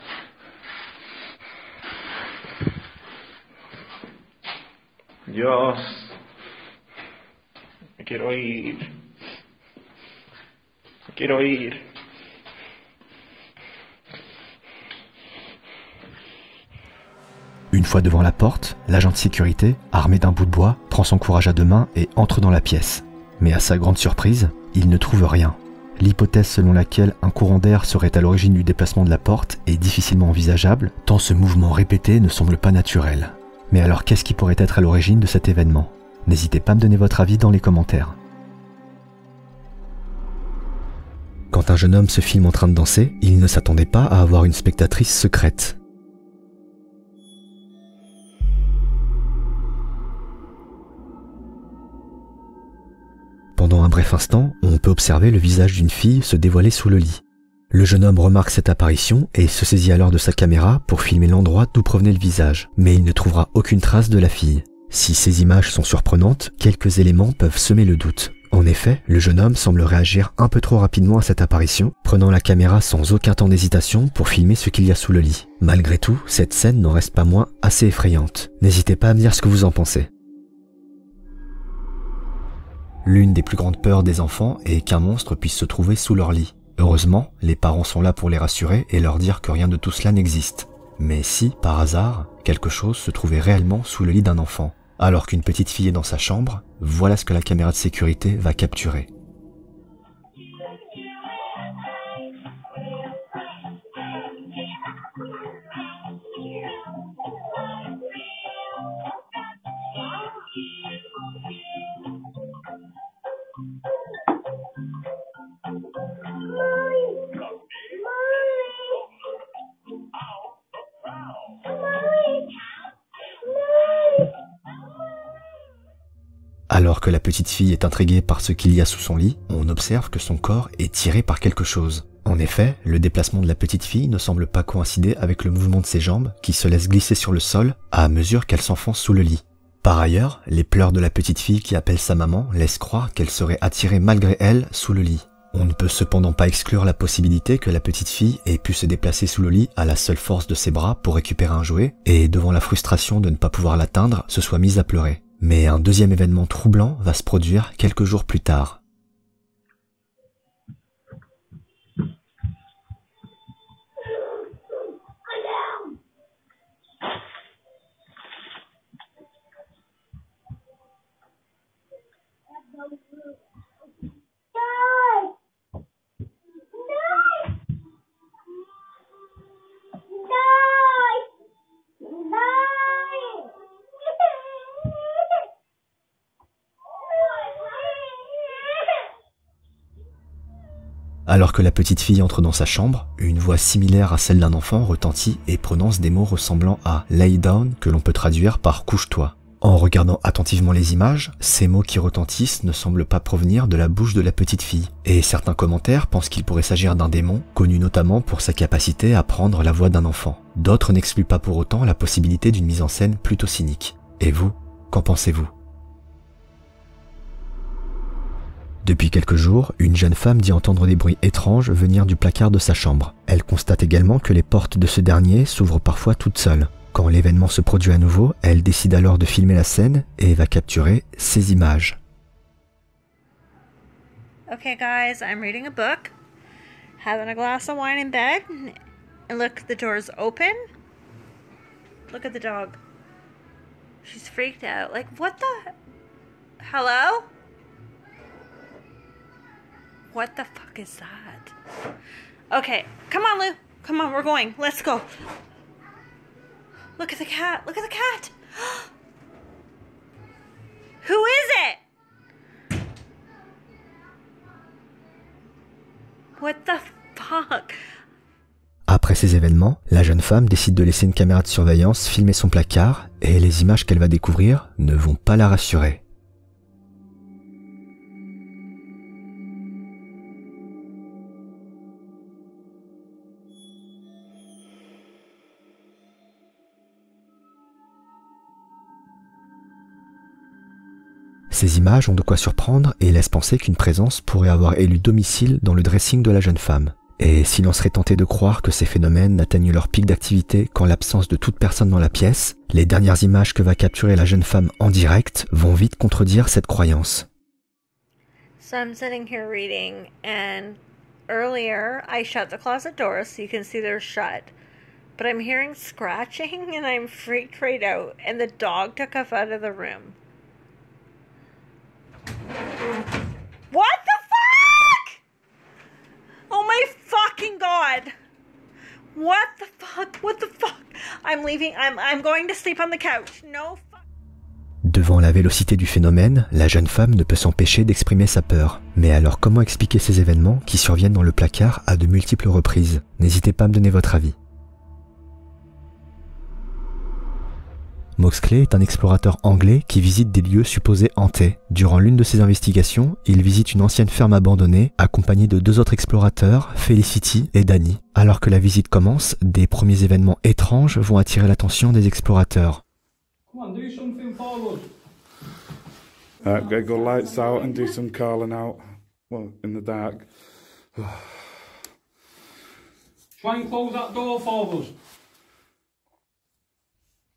Dios. Me quiero ir. Me quiero ir. Une fois devant la porte, l'agent de sécurité, armé d'un bout de bois, prend son courage à deux mains et entre dans la pièce. Mais à sa grande surprise, il ne trouve rien. L'hypothèse selon laquelle un courant d'air serait à l'origine du déplacement de la porte est difficilement envisageable, tant ce mouvement répété ne semble pas naturel. Mais alors qu'est-ce qui pourrait être à l'origine de cet événement? N'hésitez pas à me donner votre avis dans les commentaires. Quand un jeune homme se filme en train de danser, il ne s'attendait pas à avoir une spectatrice secrète. Pendant un bref instant, on peut observer le visage d'une fille se dévoiler sous le lit. Le jeune homme remarque cette apparition et se saisit alors de sa caméra pour filmer l'endroit d'où provenait le visage, mais il ne trouvera aucune trace de la fille. Si ces images sont surprenantes, quelques éléments peuvent semer le doute. En effet, le jeune homme semble réagir un peu trop rapidement à cette apparition, prenant la caméra sans aucun temps d'hésitation pour filmer ce qu'il y a sous le lit. Malgré tout, cette scène n'en reste pas moins assez effrayante. N'hésitez pas à me dire ce que vous en pensez. L'une des plus grandes peurs des enfants est qu'un monstre puisse se trouver sous leur lit. Heureusement, les parents sont là pour les rassurer et leur dire que rien de tout cela n'existe. Mais si, par hasard, quelque chose se trouvait réellement sous le lit d'un enfant, alors qu'une petite fille est dans sa chambre, voilà ce que la caméra de sécurité va capturer. Alors que la petite fille est intriguée par ce qu'il y a sous son lit, on observe que son corps est tiré par quelque chose. En effet, le déplacement de la petite fille ne semble pas coïncider avec le mouvement de ses jambes qui se laissent glisser sur le sol à mesure qu'elle s'enfonce sous le lit. Par ailleurs, les pleurs de la petite fille qui appelle sa maman laissent croire qu'elle serait attirée malgré elle sous le lit. On ne peut cependant pas exclure la possibilité que la petite fille ait pu se déplacer sous le lit à la seule force de ses bras pour récupérer un jouet et, devant la frustration de ne pas pouvoir l'atteindre, se soit mise à pleurer. Mais un deuxième événement troublant va se produire quelques jours plus tard. Alors que la petite fille entre dans sa chambre, une voix similaire à celle d'un enfant retentit et prononce des mots ressemblant à « lay down » que l'on peut traduire par « couche-toi ». En regardant attentivement les images, ces mots qui retentissent ne semblent pas provenir de la bouche de la petite fille, et certains commentaires pensent qu'il pourrait s'agir d'un démon, connu notamment pour sa capacité à prendre la voix d'un enfant. D'autres n'excluent pas pour autant la possibilité d'une mise en scène plutôt cynique. Et vous, qu'en pensez-vous ? Depuis quelques jours, une jeune femme dit entendre des bruits étranges venir du placard de sa chambre. Elle constate également que les portes de ce dernier s'ouvrent parfois toutes seules. Quand l'événement se produit à nouveau, elle décide alors de filmer la scène et va capturer ces images. Okay guys, I'm reading a book, having a glass of wine in bed, and look, the door's open. Look at the dog. She's freaked out. Like, what the? Hello? What the fuck is that? Okay, come on, Lou. Come on, we're going. Let's go. Look at the cat. Look at the cat. Who is it? What the fuck? Après ces événements, la jeune femme décide de laisser une caméra de surveillance filmer son placard et les images qu'elle va découvrir ne vont pas la rassurer. Ces images ont de quoi surprendre et laissent penser qu'une présence pourrait avoir élu domicile dans le dressing de la jeune femme. Et si l'on serait tenté de croire que ces phénomènes n'atteignent leur pic d'activité qu'en l'absence de toute personne dans la pièce, les dernières images que va capturer la jeune femme en direct vont vite contredire cette croyance. So I'm sitting here reading, and earlier I shut the closet doors so you can see they're shut. But I'm hearing scratching and I'm freaked right out, and the dog took off out of the room. What the fuck? Oh my fucking god. What the fuck? What the fuck? I'm leaving. I'm going to sleep on the couch. No fuck. Devant la vélocité du phénomène, la jeune femme ne peut s'empêcher d'exprimer sa peur. Mais alors comment expliquer ces événements qui surviennent dans le placard à de multiples reprises? N'hésitez pas à me donner votre avis. Moxley est un explorateur anglais qui visite des lieux supposés hantés. Durant l'une de ses investigations, il visite une ancienne ferme abandonnée, accompagnée de deux autres explorateurs, Felicity et Danny. Alors que la visite commence, des premiers événements étranges vont attirer l'attention des explorateurs.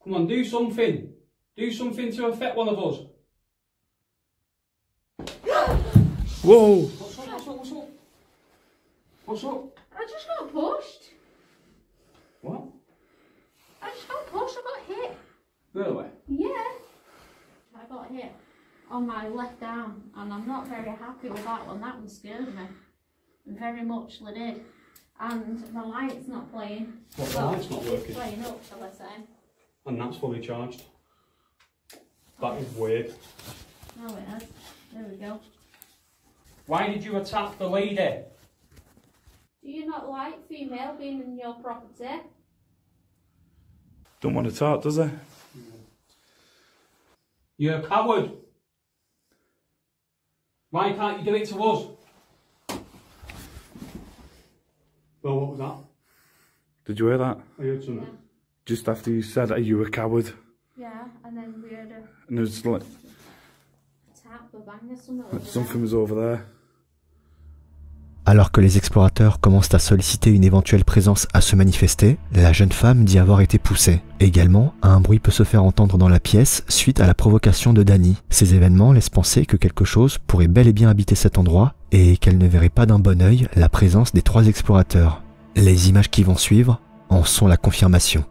Come on, do something. Do something to affect one of us. Whoa! What's up? What's up? What's up? What's up? I just got pushed. What? I just got pushed. I got hit. Really? Yeah. I got hit on my left arm, and I'm not very happy with that one. That one scared me very much. It did. And the light's not playing. What, the light's not working? It's playing up, shall I say? And that's fully charged. That is weird. Oh, it is. There we go. Why did you attack the lady? Do you not like female being in your property? Don't want to talk, does he? You're a coward. Why can't you do it to us? Well, what was that? Did you hear that? I heard something. Yeah. Just after you said, are you a coward? Yeah, and then we heard a... And it was like... Tap or bang or something. Something was over there. Alors que les explorateurs commencent à solliciter une éventuelle présence à se manifester, la jeune femme dit avoir été poussée. Également, un bruit peut se faire entendre dans la pièce suite à la provocation de Danny. Ces événements laissent penser que quelque chose pourrait bel et bien habiter cet endroit et qu'elle ne verrait pas d'un bon œil la présence des trois explorateurs. Les images qui vont suivre en sont la confirmation.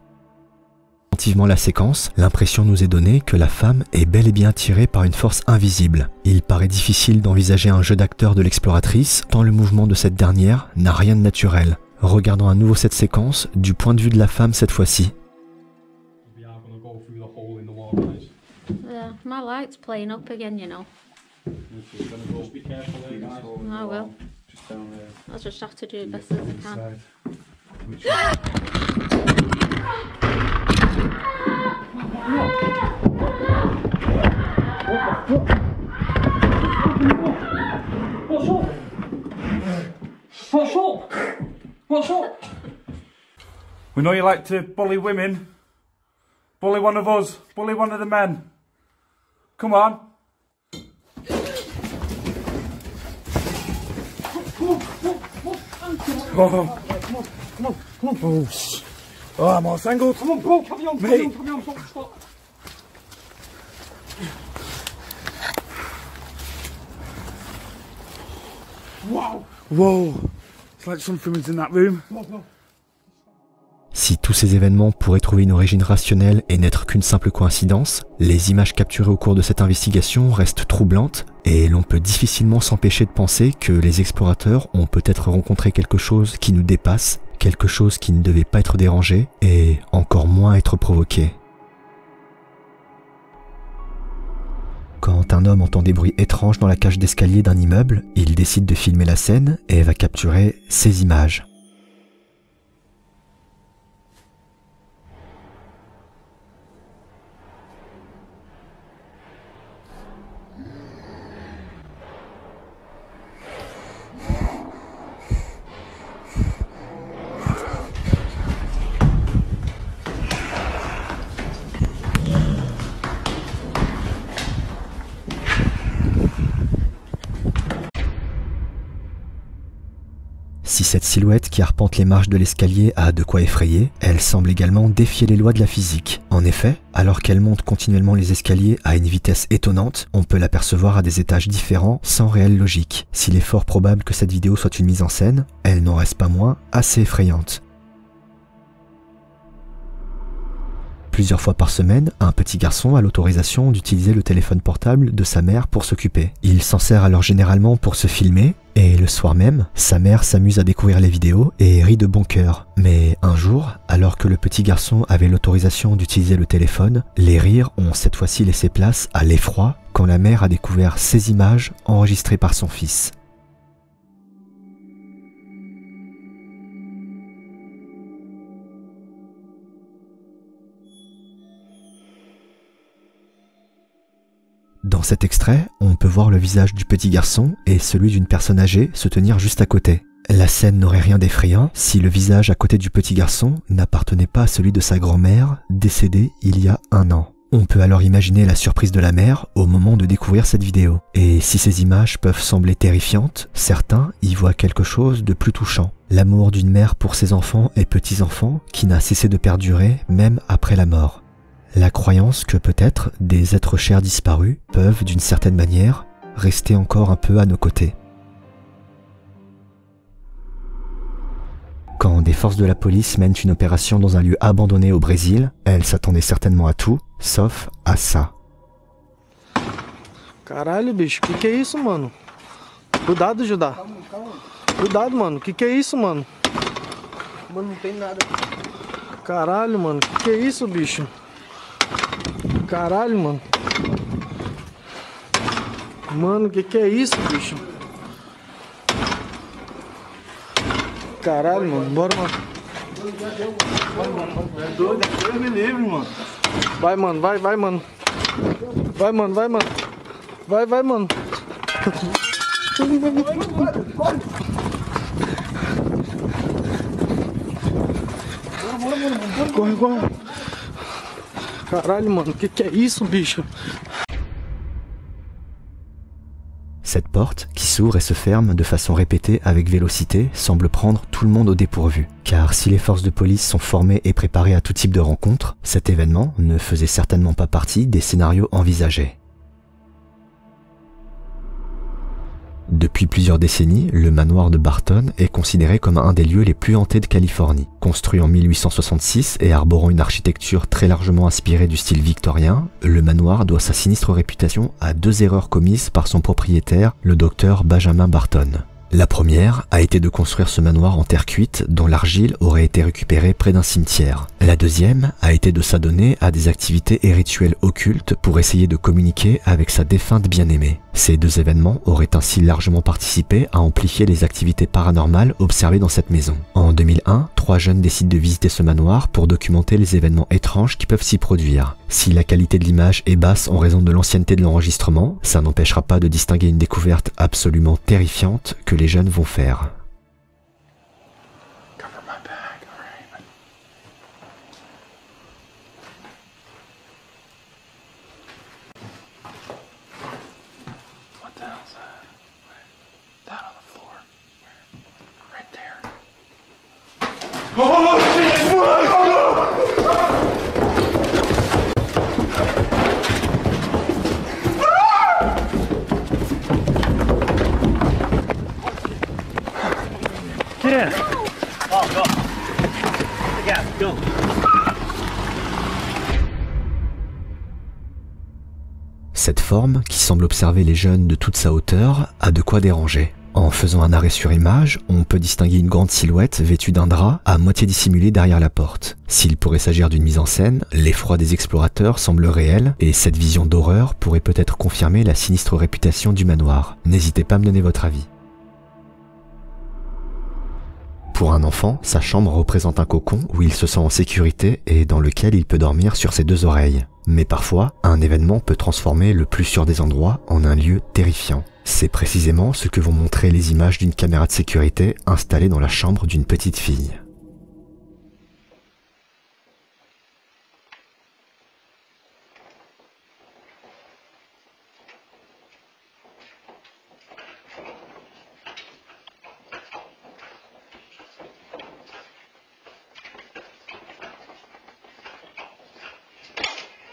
Attentivement la séquence, l'impression nous est donnée que la femme est bel et bien attirée par une force invisible. Il paraît difficile d'envisager un jeu d'acteur de l'exploratrice, tant le mouvement de cette dernière n'a rien de naturel. Regardons à nouveau cette séquence, du point de vue de la femme cette fois-ci. What's up? We know you like to bully women. Bully one of us. Bully one of the men. Come on. Come on. Oh, I'm all tangled. Come on, stop. Wow. Whoa. It's like something was in that room. Si tous ces événements pourraient trouver une origine rationnelle et n'être qu'une simple coïncidence, les images capturées au cours de cette investigation restent troublantes et l'on peut difficilement s'empêcher de penser que les explorateurs ont peut-être rencontré quelque chose qui nous dépasse, quelque chose qui ne devait pas être dérangé et encore moins être provoqué. Quand un homme entend des bruits étranges dans la cage d'escalier d'un immeuble, il décide de filmer la scène et va capturer ces images. cette silhouette qui arpente les marches de l'escalier a de quoi effrayer, elle semble également défier les lois de la physique. En effet, alors qu'elle monte continuellement les escaliers à une vitesse étonnante, on peut l'apercevoir à des étages différents sans réelle logique. S'il est fort probable que cette vidéo soit une mise en scène, elle n'en reste pas moins assez effrayante. Plusieurs fois par semaine, un petit garçon a l'autorisation d'utiliser le téléphone portable de sa mère pour s'occuper. Il s'en sert alors généralement pour se filmer, et le soir même, sa mère s'amuse à découvrir les vidéos et rit de bon cœur. Mais un jour, alors que le petit garçon avait l'autorisation d'utiliser le téléphone, les rires ont cette fois-ci laissé place à l'effroi quand la mère a découvert ces images enregistrées par son fils. Dans cet extrait, on peut voir le visage du petit garçon et celui d'une personne âgée se tenir juste à côté. La scène n'aurait rien d'effrayant si le visage à côté du petit garçon n'appartenait pas à celui de sa grand-mère, décédée il y a 1 an. On peut alors imaginer la surprise de la mère au moment de découvrir cette vidéo. Et si ces images peuvent sembler terrifiantes, certains y voient quelque chose de plus touchant. L'amour d'une mère pour ses enfants et petits-enfants qui n'a cessé de perdurer même après la mort. La croyance que peut-être des êtres chers disparus peuvent, d'une certaine manière, rester encore un peu à nos côtés. Quand des forces de la police mènent une opération dans un lieu abandonné au Brésil, elles s'attendaient certainement à tout, sauf à ça. Caralho, bicho, que é isso, mano? Cuidado, Judá. Cuidado, mano, que é isso, mano? Mano, não tem nada. Caralho, mano, que é isso, bicho? Caralho, mano. Mano, que é isso, bicho? Caralho, mano. Bora, mano. É doido, é me livre, mano. Vai, mano, vai, vai, mano. Vai, mano, vai, mano. Vai, vai, mano. Corre, corre. Caralho, mano, que é isso, bicho? Cette porte, qui s'ouvre et se ferme de façon répétée avec vélocité, semble prendre tout le monde au dépourvu. Car si les forces de police sont formées et préparées à tout type de rencontre, cet événement ne faisait certainement pas partie des scénarios envisagés. Depuis plusieurs décennies, le manoir de Barton est considéré comme un des lieux les plus hantés de Californie. Construit en 1866 et arborant une architecture très largement inspirée du style victorien, le manoir doit sa sinistre réputation à 2 erreurs commises par son propriétaire, le docteur Benjamin Barton. La première a été de construire ce manoir en terre cuite dont l'argile aurait été récupérée près d'un cimetière. La deuxième a été de s'adonner à des activités et rituels occultes pour essayer de communiquer avec sa défunte bien-aimée. Ces 2 événements auraient ainsi largement participé à amplifier les activités paranormales observées dans cette maison. En 2001, 3 jeunes décident de visiter ce manoir pour documenter les événements étranges qui peuvent s'y produire. Si la qualité de l'image est basse en raison de l'ancienneté de l'enregistrement, ça n'empêchera pas de distinguer une découverte absolument terrifiante que les jeunes vont faire. Cette forme, qui semble observer les jeunes de toute sa hauteur, a de quoi déranger. En faisant un arrêt sur image, on peut distinguer une grande silhouette vêtue d'un drap à moitié dissimulée derrière la porte. S'il pourrait s'agir d'une mise en scène, l'effroi des explorateurs semble réel et cette vision d'horreur pourrait peut-être confirmer la sinistre réputation du manoir. N'hésitez pas à me donner votre avis. Pour un enfant, sa chambre représente un cocon où il se sent en sécurité et dans lequel il peut dormir sur ses 2 oreilles. Mais parfois, un événement peut transformer le plus sûr des endroits en un lieu terrifiant. C'est précisément ce que vont montrer les images d'une caméra de sécurité installée dans la chambre d'une petite fille.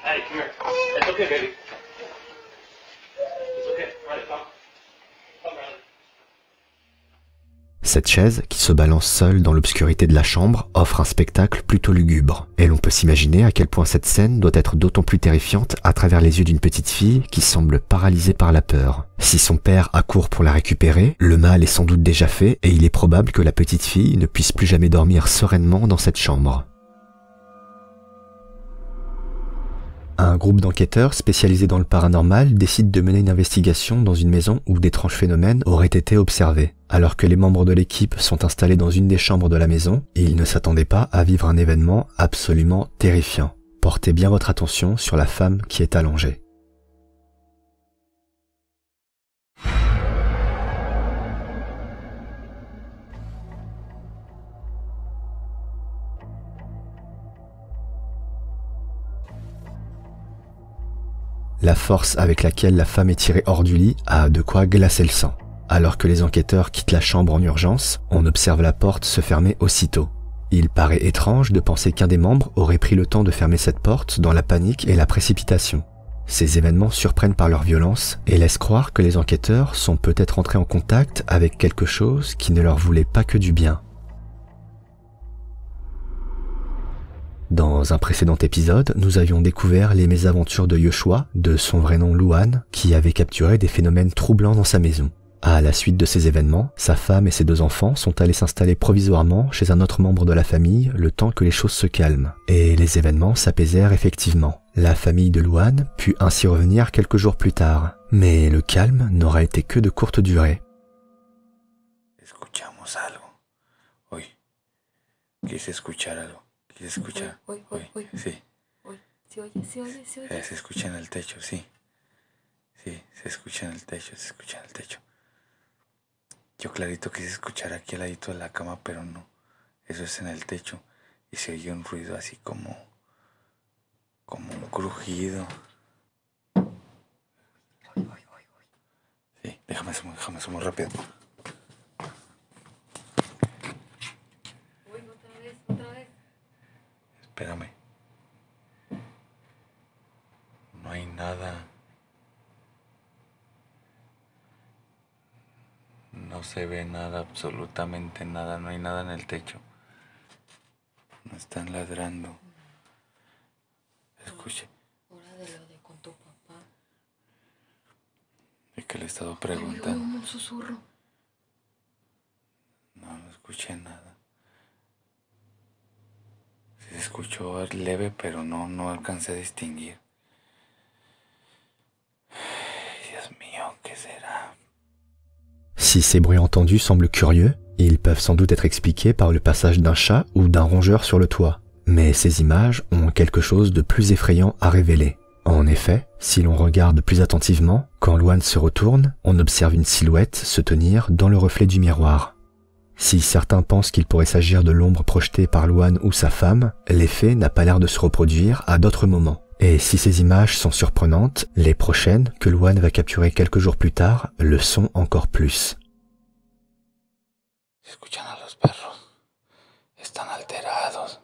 Hey, come here. It's okay, baby. It's okay. Riley, come. Come, Riley. Cette chaise, qui se balance seule dans l'obscurité de la chambre, offre un spectacle plutôt lugubre. Et l'on peut s'imaginer à quel point cette scène doit être d'autant plus terrifiante à travers les yeux d'une petite fille qui semble paralysée par la peur. Si son père accourt pour la récupérer, le mal est sans doute déjà fait et il est probable que la petite fille ne puisse plus jamais dormir sereinement dans cette chambre. Un groupe d'enquêteurs spécialisés dans le paranormal décide de mener une investigation dans une maison où d'étranges phénomènes auraient été observés. Alors que les membres de l'équipe sont installés dans une des chambres de la maison, ils ne s'attendaient pas à vivre un événement absolument terrifiant. Portez bien votre attention sur la femme qui est allongée. La force avec laquelle la femme est tirée hors du lit a de quoi glacer le sang. Alors que les enquêteurs quittent la chambre en urgence, on observe la porte se fermer aussitôt. Il paraît étrange de penser qu'un des membres aurait pris le temps de fermer cette porte dans la panique et la précipitation. Ces événements surprennent par leur violence et laissent croire que les enquêteurs sont peut-être entrés en contact avec quelque chose qui ne leur voulait pas que du bien. Dans un précédent épisode, nous avions découvert les mésaventures de Yoshua, de son vrai nom Luan, qui avait capturé des phénomènes troublants dans sa maison. À la suite de ces événements, sa femme et ses deux enfants sont allés s'installer provisoirement chez un autre membre de la famille le temps que les choses se calment. Et les événements s'apaisèrent effectivement. La famille de Luan put ainsi revenir quelques jours plus tard. Mais le calme n'aura été que de courte durée. Escuchamos algo. Oui. Quise escuchar algo. ¿Se escucha? Oye, oye, oye. Sí. Oye. ¿Se oye? ¿Se oye? ¿Se oye? Se escucha en el techo, sí. Sí, se escucha en el techo, se escucha en el techo. Yo clarito quise escuchar aquí al ladito de la cama, pero no. Eso es en el techo. Y se oye un ruido así como un crujido. Sí, déjame sumo rápido. Espérame. No hay nada. No se ve nada, absolutamente nada. No hay nada en el techo. No están ladrando. Escuche. Hora de lo de con tu papá. Es que le he estado preguntando. Un susurro. No escuché nada. Se escuchó leve, pero no alcancé a distinguir. Dios mío, ¿qué será? Si ces bruits entendus semblent curieux, ils peuvent sans doute être expliqués par le passage d'un chat ou d'un rongeur sur le toit. Mais ces images ont quelque chose de plus effrayant à révéler. En effet, si l'on regarde plus attentivement, quand Luan se retourne, on observe une silhouette se tenir dans le reflet du miroir. Si certains pensent qu'il pourrait s'agir de l'ombre projetée par Luan ou sa femme, l'effet n'a pas l'air de se reproduire à d'autres moments. Et si ces images sont surprenantes, les prochaines, que Luan va capturer quelques jours plus tard, le sont encore plus. Escuchan a los perros. Están alterados.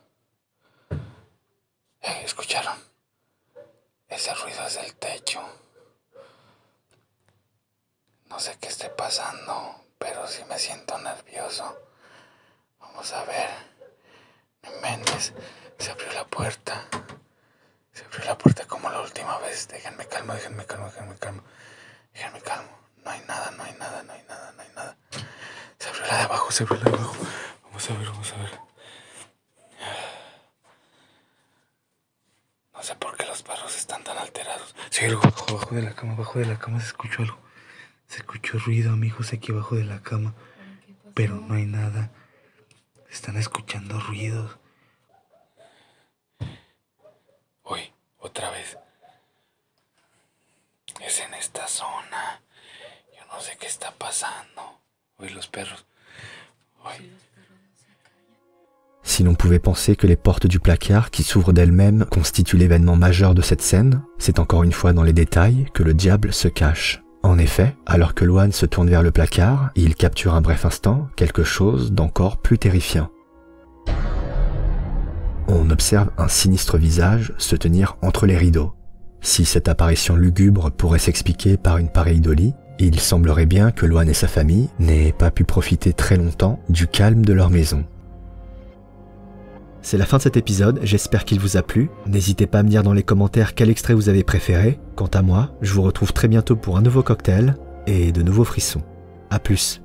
Escucharon. Ese ruido es del techo. No sé qué esté pasando. Pero si me siento nervioso. Vamos a ver. Méndez se abrió la puerta. Se abrió la puerta como la última vez. Déjenme calmo, déjenme calmo, déjenme calmo. Déjenme calmo. No hay nada, no hay nada, no hay nada, no hay nada. Se abrió la de abajo, se abrió la de abajo. Vamos a ver, vamos a ver. No sé por qué los perros están tan alterados. Sí, algo abajo de la cama se escuchó algo. Se escuchó ruido, amigos, aquí abajo de la cama, pero no hay nada. Están escuchando ruidos. Uy, otra vez. Es en esta zona. Yo no sé qué está pasando. Uy, los perros. Uy. Si l'on pouvait penser que les portes du placard qui s'ouvrent d'elles-mêmes constituent l'événement majeur de cette scène, c'est encore une fois dans les détails que le diable se cache. En effet, alors que Luan se tourne vers le placard, il capture un bref instant quelque chose d'encore plus terrifiant. on observe un sinistre visage se tenir entre les rideaux. Si cette apparition lugubre pourrait s'expliquer par une pareille idolie, il semblerait bien que Luan et sa famille n'aient pas pu profiter très longtemps du calme de leur maison. C'est la fin de cet épisode, j'espère qu'il vous a plu. N'hésitez pas à me dire dans les commentaires quel extrait vous avez préféré. Quant à moi, je vous retrouve très bientôt pour un nouveau cocktail et de nouveaux frissons. A plus.